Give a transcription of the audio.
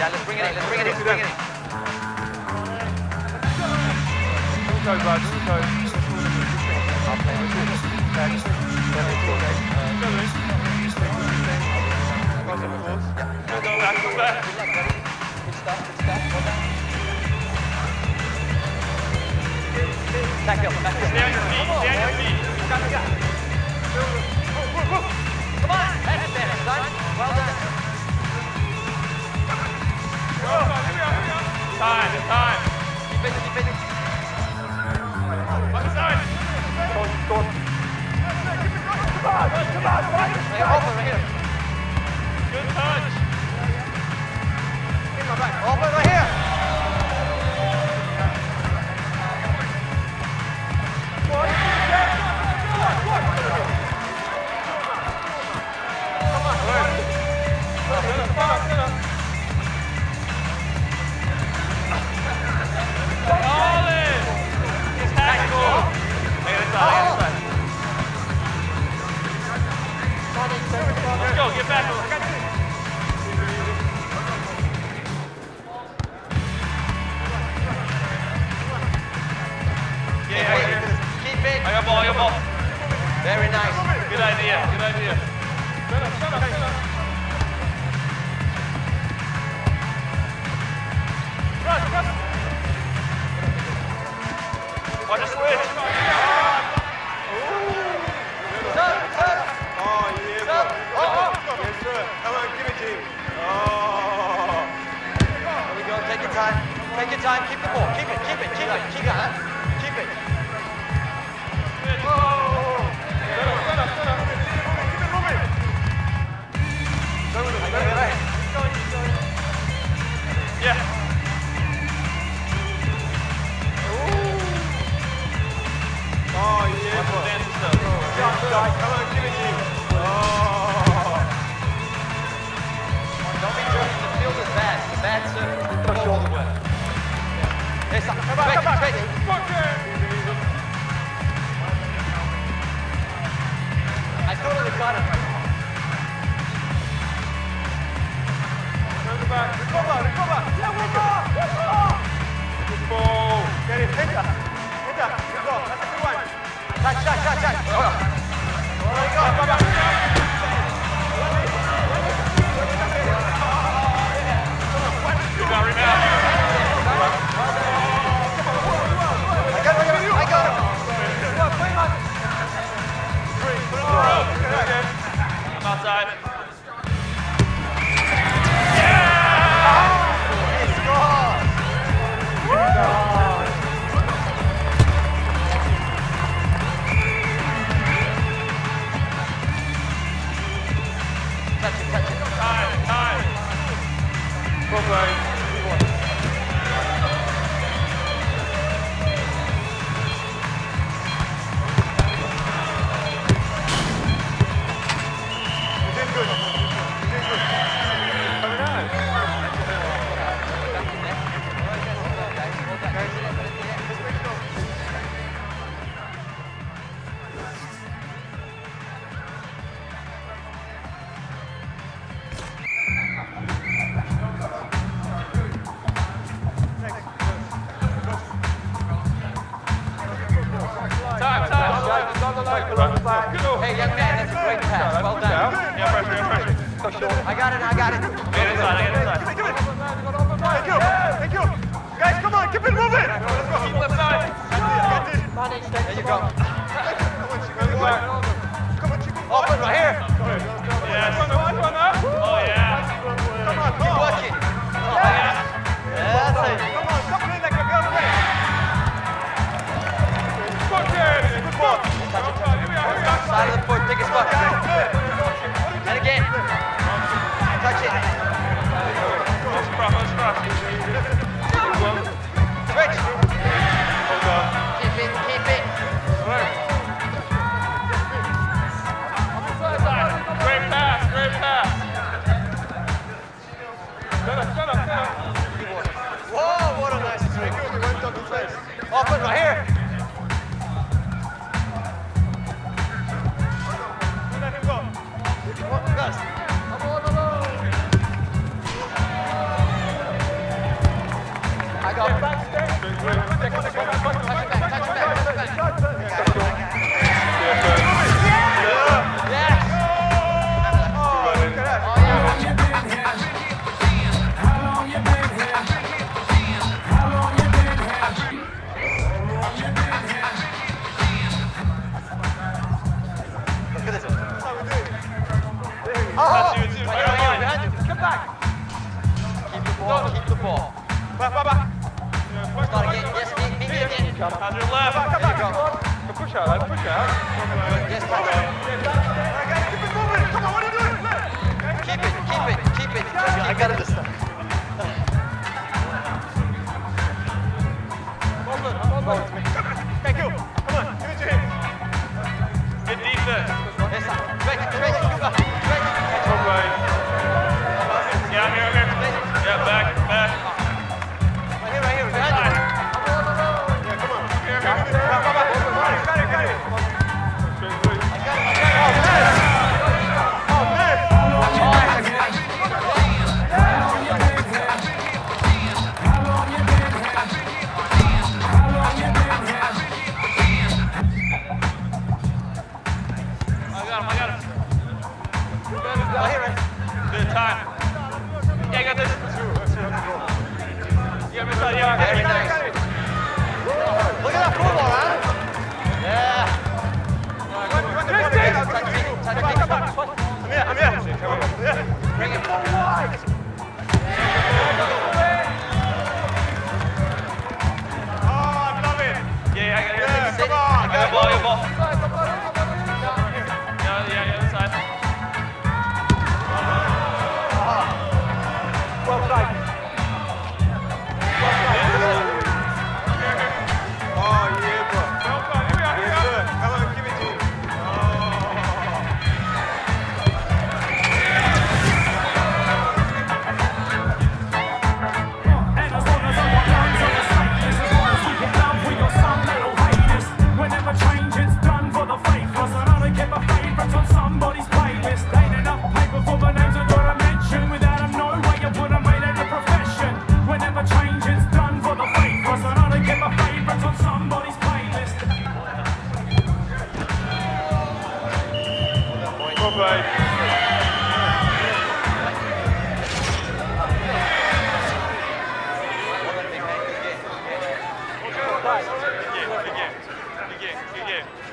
Yeah, let's bring it in, let's bring it in. Go, bud, go. Come on, that's better, son. Well done. Time. Keep it. One side. Go on. Come on. Right here. Good touch. Open right here. Keep it. I got ball. Very nice. Good idea. Shut up. Run. Watch the switch. Shut up. Oh, yeah, bro. Yes, sir. Come on, give it to him. Oh. There we go. Take your time. Keep the ball. Keep it. Keep it. Hey, young man, that's a great pass. Well done. Yeah, pressure. I got it. Get inside. Thank you. Guys, come on, keep it moving. Let's go. Keep left side. There you go. Open right here. Yes. Oh, yeah. Keep watching. Oh, yeah. That's it. Come on, come in like a girl. Good ball. Side of the foot, take a spot. And again. Touch it. Switch. Keep it. Great pass. Stand up. Whoa, what a nice trick. You went on the place. Open right here. Come on, keep the ball. Back, back, back. Start again. Yes, meet again. And your left. Back, back, back. Push out, right? Push out. Yes, back. Keep it moving. Come on, what are you doing? Keep it, keep it, keep it. I got it this time. Thank you. Come on, give it to him. Good defense. Yes, sir. Right. Yeah, I'm here, I'm here. Yeah, back, back. Right here, right here. Yeah, come on. Here, back, back, back. Got it. Good game.